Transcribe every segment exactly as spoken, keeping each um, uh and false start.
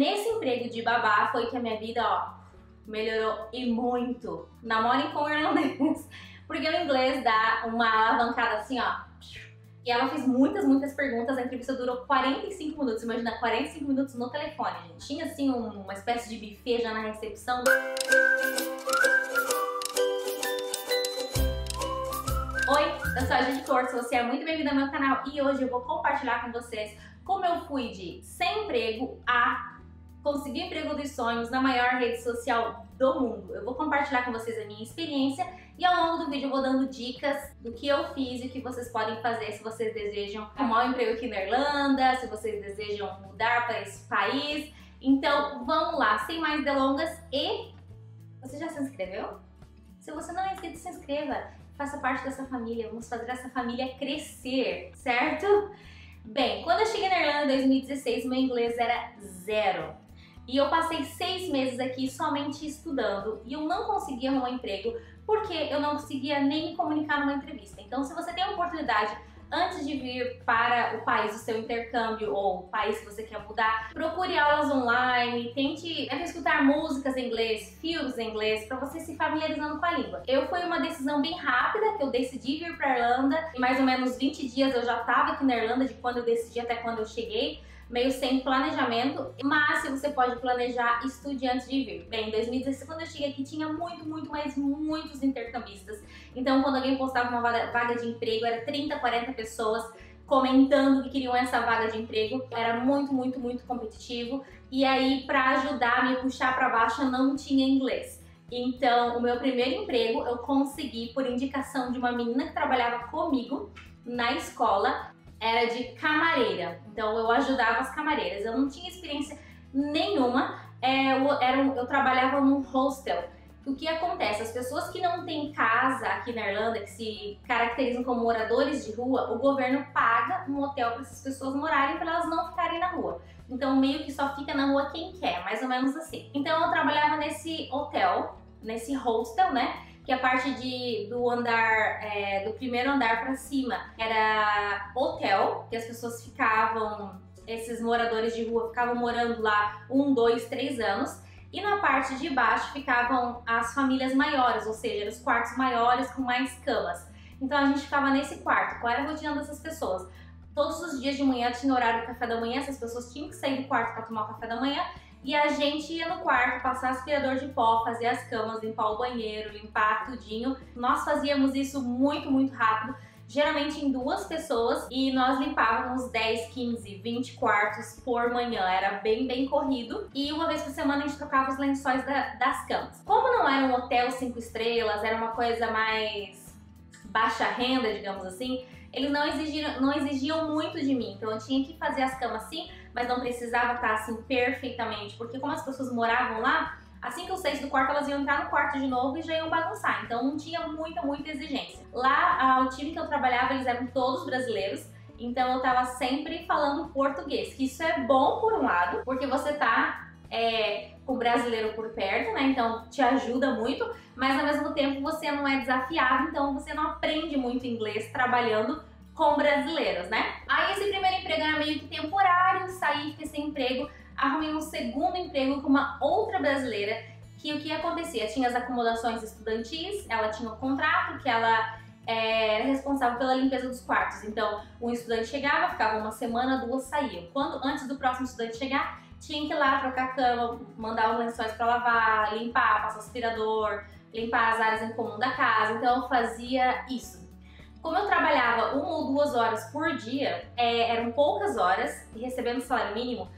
nesse emprego de babá foi que a minha vida, ó, melhorou e muito. Namorem com o irlandês, porque o inglês dá uma alavancada assim, ó. E ela fez muitas, muitas perguntas. A entrevista durou quarenta e cinco minutos. Imagina, quarenta e cinco minutos no telefone, gente. Tinha assim um, uma espécie de buffet já na recepção. Oi, eu sou a Jedy Corso, você é muito bem-vindo ao meu canal e hoje eu vou compartilhar com vocês como eu fui de sem emprego a conseguir emprego dos sonhos na maior rede social do mundo. Eu vou compartilhar com vocês a minha experiência e ao longo do vídeo eu vou dando dicas do que eu fiz e o que vocês podem fazer se vocês desejam arrumar um emprego aqui na Irlanda, se vocês desejam mudar para esse país. Então vamos lá, sem mais delongas e... Você já se inscreveu? Se você não é inscrito, se inscreva. Faça parte dessa família, vamos fazer essa família crescer, certo? Bem, quando eu cheguei na Irlanda em dois mil e dezesseis, meu inglês era zero. E eu passei seis meses aqui somente estudando e eu não conseguia arrumar emprego porque eu não conseguia nem me comunicar numa entrevista. Então, se você tem uma oportunidade antes de vir para o país do seu intercâmbio ou o país que você quer mudar, procure aulas online, tente escutar músicas em inglês, filmes em inglês, para você se familiarizando com a língua. Eu foi uma decisão bem rápida, que eu decidi vir para a Irlanda, em mais ou menos vinte dias eu já estava aqui na Irlanda, de quando eu decidi até quando eu cheguei, meio sem planejamento, mas se você pode planejar, estude antes de vir. Bem, em dois mil e dezesseis, quando eu cheguei aqui, tinha muito, muito, mas muitos intercambistas. Então, quando alguém postava uma vaga de emprego, era trinta, quarenta pessoas comentando que queriam essa vaga de emprego. Era muito, muito, muito competitivo. E aí, pra ajudar, me puxar pra baixo, eu não tinha inglês. Então, o meu primeiro emprego, eu consegui por indicação de uma menina que trabalhava comigo na escola. Era de camareira, então eu ajudava as camareiras, eu não tinha experiência nenhuma, é, eu, era, eu trabalhava num hostel. O que acontece? As pessoas que não têm casa aqui na Irlanda, que se caracterizam como moradores de rua, o governo paga um hotel para essas pessoas morarem, para elas não ficarem na rua. Então meio que só fica na rua quem quer, mais ou menos assim. Então eu trabalhava nesse hotel, nesse hostel, né? Que a parte de, do andar, é, do primeiro andar pra cima era hotel, que as pessoas ficavam, esses moradores de rua ficavam morando lá um, dois, três anos. E na parte de baixo ficavam as famílias maiores, ou seja, os quartos maiores com mais camas. Então a gente ficava nesse quarto. Qual era a rotina dessas pessoas? Todos os dias de manhã tinha horário do café da manhã, essas pessoas tinham que sair do quarto para tomar o café da manhã. E a gente ia no quarto, passar aspirador de pó, fazer as camas, limpar o banheiro, limpar tudinho. Nós fazíamos isso muito, muito rápido, geralmente em duas pessoas. E nós limpávamos dez, quinze, vinte quartos por manhã, era bem, bem corrido. E uma vez por semana a gente trocava os lençóis da, das camas. Como não era um hotel cinco estrelas, era uma coisa mais baixa renda, digamos assim, eles não exigiram, não exigiam muito de mim, então eu tinha que fazer as camas sim, mas não precisava estar assim perfeitamente, porque como as pessoas moravam lá, assim que eu saísse do quarto elas iam entrar no quarto de novo e já iam bagunçar, então não tinha muita, muita exigência. Lá, o time que eu trabalhava, eles eram todos brasileiros, então eu tava sempre falando português, que isso é bom por um lado, porque você tá... É, com o brasileiro por perto, né? Então te ajuda muito, mas ao mesmo tempo você não é desafiado, então você não aprende muito inglês trabalhando com brasileiros, né? Aí esse primeiro emprego era meio que temporário, saí, fiquei sem emprego, arrumei um segundo emprego com uma outra brasileira, que o que acontecia? Tinha as acomodações estudantis, ela tinha um contrato que ela era responsável pela limpeza dos quartos, então um estudante chegava, ficava uma semana, duas saíam. Quando, antes do próximo estudante chegar, tinha que ir lá trocar a cama, mandar os lençóis para lavar, limpar, passar aspirador, limpar as áreas em comum da casa, então eu fazia isso. Como eu trabalhava uma ou duas horas por dia, é, eram poucas horas, e recebendo salário mínimo,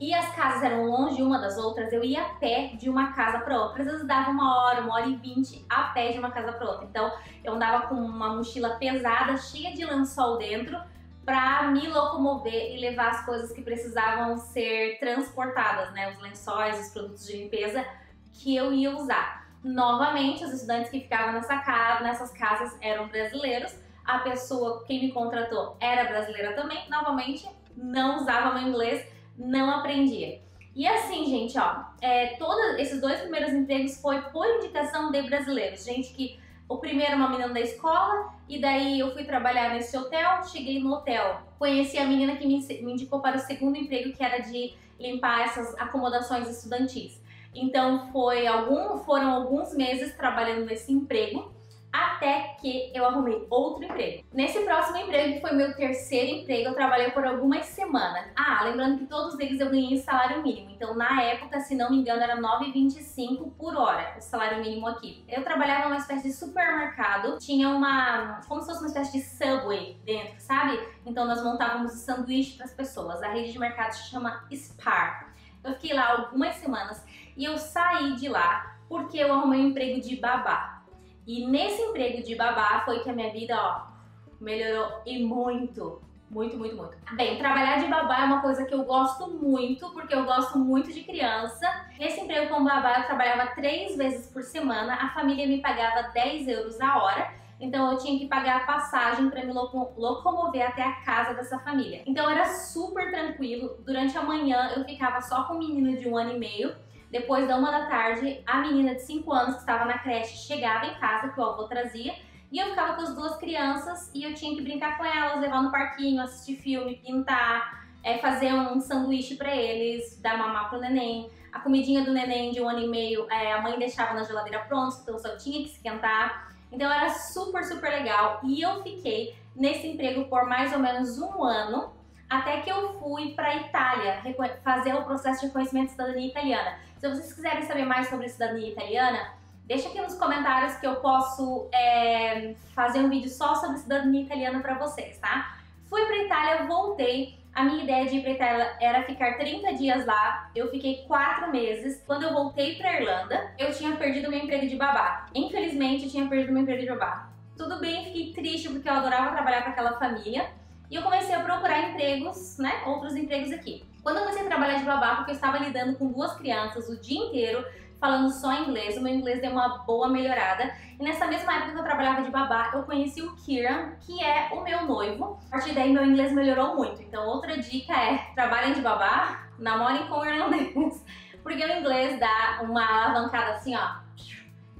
e as casas eram longe uma das outras, eu ia a pé de uma casa para outra. Às vezes dava uma hora, uma hora e vinte a pé de uma casa para outra. Então eu andava com uma mochila pesada, cheia de lençol dentro, para me locomover e levar as coisas que precisavam ser transportadas, né? Os lençóis, os produtos de limpeza que eu ia usar. Novamente, os estudantes que ficavam nessa casa, nessas casas eram brasileiros. A pessoa, quem me contratou, era brasileira também. Novamente, não usava meu inglês, não aprendia. E assim, gente, ó, é, todos esses dois primeiros empregos foi por indicação de brasileiros, gente que... O primeiro, uma menina da escola, e daí eu fui trabalhar nesse hotel, cheguei no hotel. Conheci a menina que me indicou para o segundo emprego, que era de limpar essas acomodações estudantis. Então foi algum, foram alguns meses trabalhando nesse emprego, até que eu arrumei outro emprego. Nesse próximo emprego, que foi meu terceiro emprego, eu trabalhei por algumas semanas. Ah, lembrando que todos eles eu ganhei salário mínimo. Então, na época, se não me engano, era nove reais e vinte e cinco centavos por hora, o salário mínimo aqui. Eu trabalhava numa espécie de supermercado, tinha uma... como se fosse uma espécie de Subway dentro, sabe? Então, nós montávamos sanduíche para as pessoas. A rede de mercado se chama Spar. Eu fiquei lá algumas semanas e eu saí de lá porque eu arrumei um emprego de babá. E nesse emprego de babá foi que a minha vida, ó, melhorou e muito, muito, muito, muito. Bem, trabalhar de babá é uma coisa que eu gosto muito, porque eu gosto muito de criança. Nesse emprego com babá eu trabalhava três vezes por semana, a família me pagava dez euros a hora, então eu tinha que pagar a passagem para me locomover até a casa dessa família. Então era super tranquilo, durante a manhã eu ficava só com o menino de um ano e meio. Depois da uma da tarde, a menina de cinco anos que estava na creche chegava em casa, que o avô trazia, e eu ficava com as duas crianças e eu tinha que brincar com elas, levar no parquinho, assistir filme, pintar, é, fazer um sanduíche pra eles, dar mamar pro neném. A comidinha do neném de um ano e meio, é, a mãe deixava na geladeira pronta, então só tinha que esquentar. Então era super, super legal e eu fiquei nesse emprego por mais ou menos um ano, até que eu fui para a Itália fazer o processo de reconhecimento de cidadania italiana. Se vocês quiserem saber mais sobre cidadania italiana, deixa aqui nos comentários que eu posso é, fazer um vídeo só sobre cidadania italiana para vocês, tá? Fui para a Itália, voltei. A minha ideia de ir para a Itália era ficar trinta dias lá. Eu fiquei quatro meses. Quando eu voltei para a Irlanda, eu tinha perdido meu emprego de babá. Infelizmente, eu tinha perdido meu emprego de babá. Tudo bem, fiquei triste porque eu adorava trabalhar para aquela família. E eu comecei a procurar empregos, né, outros empregos aqui. Quando eu comecei a trabalhar de babá, porque eu estava lidando com duas crianças o dia inteiro, falando só inglês, o meu inglês deu uma boa melhorada. E nessa mesma época que eu trabalhava de babá, eu conheci o Kieran, que é o meu noivo. A partir daí, meu inglês melhorou muito. Então, outra dica é, trabalhem de babá, namorem com o irlandês. Porque o inglês dá uma alavancada assim, ó,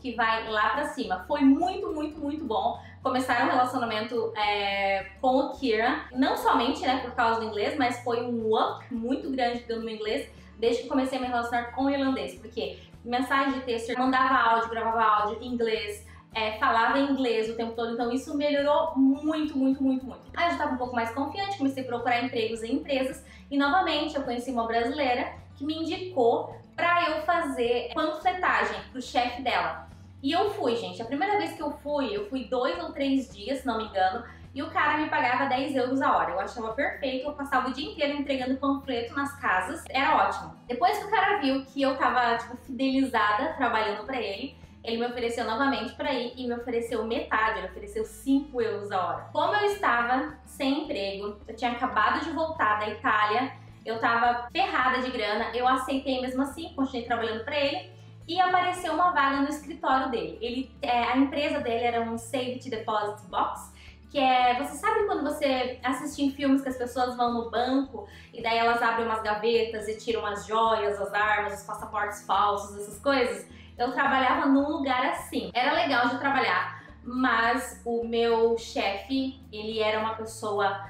que vai lá pra cima. Foi muito, muito, muito bom começar um relacionamento é, com o Kieran. Não somente, né, por causa do inglês, mas foi um up muito grande que deu no meu inglês desde que comecei a me relacionar com o irlandês. Porque mensagem de texto, mandava áudio, gravava áudio em inglês, é, falava inglês o tempo todo. Então isso melhorou muito, muito, muito, muito. Aí eu já estava um pouco mais confiante, comecei a procurar empregos em empresas. E novamente eu conheci uma brasileira que me indicou pra eu fazer panfletagem pro chefe dela. E eu fui, gente. A primeira vez que eu fui, eu fui dois ou três dias, se não me engano, e o cara me pagava dez euros a hora. Eu achava perfeito, eu passava o dia inteiro entregando panfleto nas casas. Era ótimo. Depois que o cara viu que eu tava, tipo, fidelizada, trabalhando pra ele, ele me ofereceu novamente pra ir e me ofereceu metade, ele ofereceu cinco euros a hora. Como eu estava sem emprego, eu tinha acabado de voltar da Itália, eu tava ferrada de grana, eu aceitei mesmo assim, continuei trabalhando pra ele. E apareceu uma vaga no escritório dele. Ele, é, a empresa dele era um Safety Deposit Box, que é, você sabe quando você assiste em filmes que as pessoas vão no banco e daí elas abrem umas gavetas e tiram as joias, as armas, os passaportes falsos, essas coisas? Eu trabalhava num lugar assim. Era legal de trabalhar, mas o meu chefe, ele era uma pessoa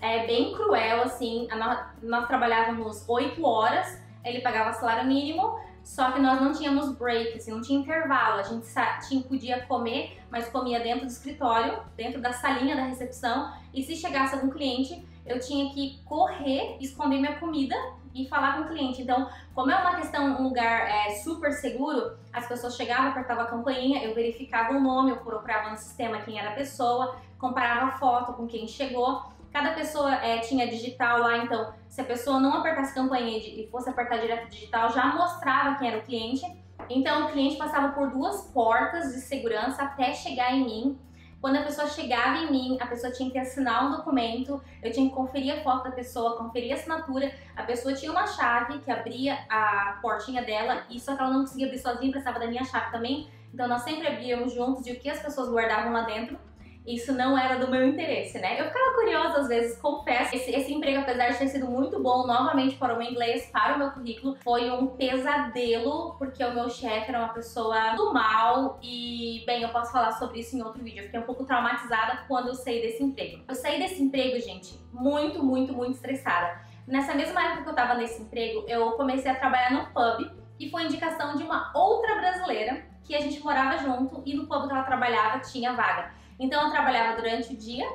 é, bem cruel, assim. Nós, nós trabalhávamos oito horas, ele pagava salário mínimo, só que nós não tínhamos break, assim, não tinha intervalo. A gente tinha, podia comer, mas comia dentro do escritório, dentro da salinha da recepção. E se chegasse algum cliente, eu tinha que correr, esconder minha comida e falar com o cliente. Então, como é uma questão, um lugar é, super seguro, as pessoas chegavam, apertavam a campainha, eu verificava o nome, eu procurava no sistema quem era a pessoa, comparava a foto com quem chegou. Cada pessoa é, tinha digital lá, então se a pessoa não apertasse campainha e fosse apertar direto digital, já mostrava quem era o cliente. Então o cliente passava por duas portas de segurança até chegar em mim. Quando a pessoa chegava em mim, a pessoa tinha que assinar um documento, eu tinha que conferir a foto da pessoa, conferir a assinatura. A pessoa tinha uma chave que abria a portinha dela, e só que ela não conseguia abrir sozinha, precisava da minha chave também. Então nós sempre abríamos juntos de o que as pessoas guardavam lá dentro. Isso não era do meu interesse, né? Eu ficava curiosa, às vezes, confesso. Esse, esse emprego, apesar de ter sido muito bom, novamente, para o meu inglês, para o meu currículo, foi um pesadelo, porque o meu chefe era uma pessoa do mal e, bem, eu posso falar sobre isso em outro vídeo. Eu fiquei um pouco traumatizada quando eu saí desse emprego. Eu saí desse emprego, gente, muito, muito, muito estressada. Nessa mesma época que eu tava nesse emprego, eu comecei a trabalhar no pub e foi indicação de uma outra brasileira que a gente morava junto e no pub que ela trabalhava tinha vaga. Então eu trabalhava durante o dia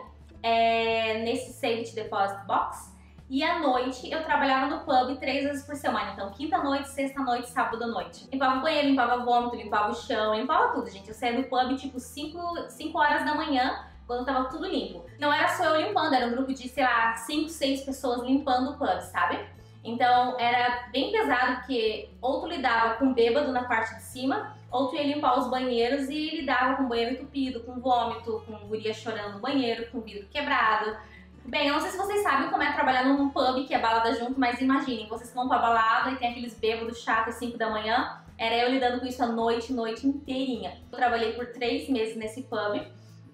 é, nesse Safety Deposit Box e à noite eu trabalhava no pub três vezes por semana. Então quinta noite, sexta noite, sábado noite. Limpava o banheiro, limpava vômito, limpava o chão, limpava tudo, gente. Eu saía do pub tipo cinco horas da manhã quando tava tudo limpo. Não era só eu limpando, era um grupo de, sei lá, cinco, seis pessoas limpando o pub, sabe? Então era bem pesado porque ou tu lidava com bêbado na parte de cima, ou tu ia limpar os banheiros e lidava com banheiro entupido, com vômito, com guria chorando no banheiro, com vidro quebrado. Bem, eu não sei se vocês sabem como é trabalhar num pub que é balada junto, mas imaginem, vocês vão pra balada e tem aqueles bêbados chatos às cinco da manhã. Era eu lidando com isso a noite, noite inteirinha. Eu trabalhei por três meses nesse pub.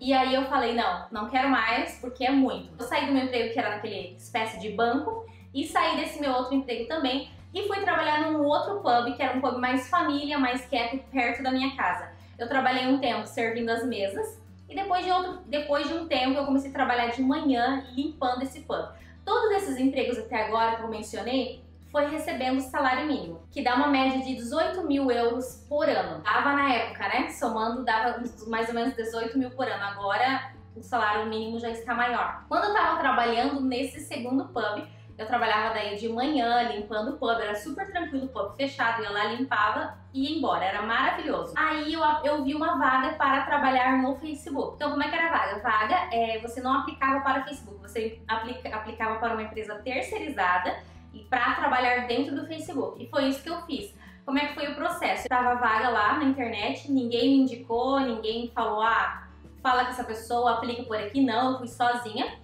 E aí eu falei, não, não quero mais, porque é muito. Eu saí do meu emprego, que era naquele espécie de banco, e saí desse meu outro emprego também, e fui trabalhar num outro pub, que era um pub mais família, mais quieto, perto da minha casa. Eu trabalhei um tempo servindo as mesas, e depois de, outro, depois de um tempo eu comecei a trabalhar de manhã, limpando esse pub. Todos esses empregos até agora que eu mencionei, foi recebendo salário mínimo, que dá uma média de dezoito mil euros por ano. Dava na época, né? Somando, dava mais ou menos dezoito mil por ano. Agora, o salário mínimo já está maior. Quando eu tava trabalhando nesse segundo pub, eu trabalhava daí de manhã, limpando o pub. Era super tranquilo, o pub fechado, eu lá limpava e ia embora. Era maravilhoso. Aí eu, eu vi uma vaga para trabalhar no Facebook. Então, como é que era a vaga? Vaga, é, você não aplicava para o Facebook. Você aplica, aplicava para uma empresa terceirizada, e para trabalhar dentro do Facebook. E foi isso que eu fiz. Como é que foi o processo? Eu tava vaga lá na internet, ninguém me indicou, ninguém falou, ah, fala com essa pessoa, aplica por aqui. Não, eu fui sozinha.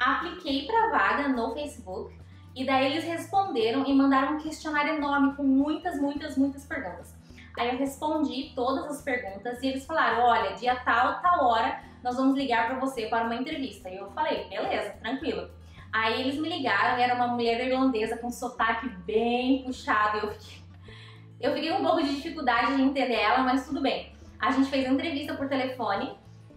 Apliquei para vaga no Facebook e daí eles responderam e mandaram um questionário enorme com muitas, muitas, muitas perguntas. Aí eu respondi todas as perguntas e eles falaram, olha, dia tal, tal hora, nós vamos ligar para você para uma entrevista. E eu falei, beleza, tranquilo. Aí eles me ligaram, era uma mulher irlandesa com um sotaque bem puxado, eu fiquei, eu fiquei com um pouco de dificuldade de entender ela, mas tudo bem. A gente fez a entrevista por telefone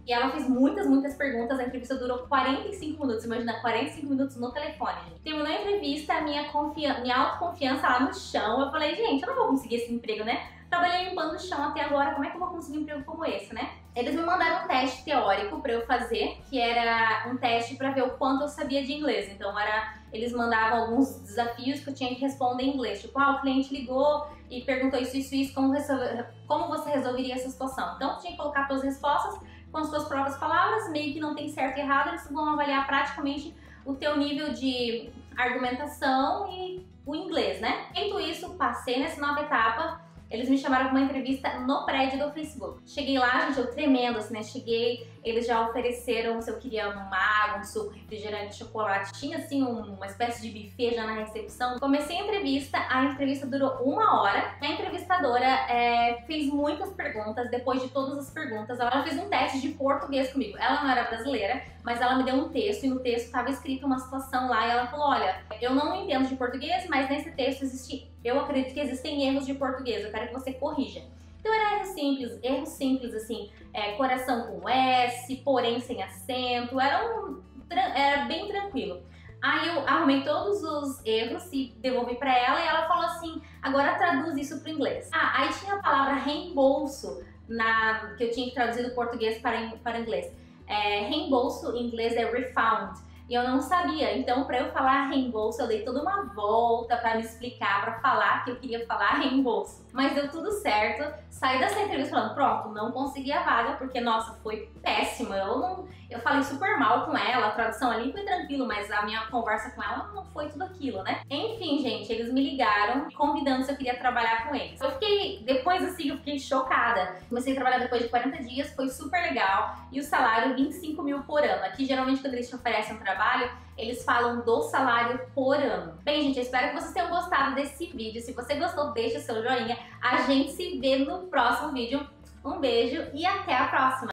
e ela fez muitas, muitas perguntas, a entrevista durou quarenta e cinco minutos, imagina, quarenta e cinco minutos no telefone. Terminou a entrevista, a minha, minha autoconfiança lá no chão, eu falei, gente, eu não vou conseguir esse emprego, né? Trabalhei limpando o chão até agora, como é que eu vou conseguir um emprego como esse, né? Eles me mandaram um teste teórico pra eu fazer, que era um teste pra ver o quanto eu sabia de inglês. Então era, eles mandavam alguns desafios que eu tinha que responder em inglês. Tipo, ah, o cliente ligou e perguntou isso, isso, isso, como, resolver, como você resolveria essa situação? Então eu tinha que colocar suas respostas com as suas próprias palavras, meio que não tem certo e errado, eles vão avaliar praticamente o teu nível de argumentação e o inglês, né? Feito isso, passei nessa nova etapa. Eles me chamaram para uma entrevista no prédio do Facebook. Cheguei lá, gente, eu tremendo, assim, né? Cheguei, eles já ofereceram se eu queria uma água, um suco, refrigerante, chocolate. Tinha, assim, uma espécie de buffet já na recepção. Comecei a entrevista, a entrevista durou uma hora. A entrevistadora é, fez muitas perguntas, depois de todas as perguntas, ela fez um teste de português comigo. Ela não era brasileira, mas ela me deu um texto e no texto estava escrita uma situação lá e ela falou, olha, eu não entendo de português, mas nesse texto existe... Eu acredito que existem erros de português, eu quero que você corrija. Então era erro simples, erro simples assim, é, coração com S, porém sem acento, era, um, era bem tranquilo. Aí eu arrumei todos os erros e devolvi pra ela e ela falou assim, agora traduz isso pro inglês. Ah, aí tinha a palavra reembolso, na, que eu tinha que traduzir do português para, para inglês. É, reembolso em inglês é refund. E eu não sabia, então para eu falar reembolso eu dei toda uma volta para me explicar, para falar que eu queria falar reembolso. Mas deu tudo certo, saí dessa entrevista falando, pronto, não consegui a vaga porque, nossa, foi péssima. Eu, não, eu falei super mal com ela, a tradução ali foi tranquilo, mas a minha conversa com ela não foi tudo aquilo, né? Enfim, gente, eles me ligaram convidando se eu queria trabalhar com eles. Eu fiquei, depois assim, eu fiquei chocada. Comecei a trabalhar depois de quarenta dias, foi super legal e o salário vinte e cinco mil por ano. Aqui, geralmente, quando eles te oferecem um trabalho, Trabalho, eles falam do salário por ano. Bem, gente, eu espero que vocês tenham gostado desse vídeo. Se você gostou, deixa o seu joinha. A gente se vê no próximo vídeo. Um beijo e até a próxima!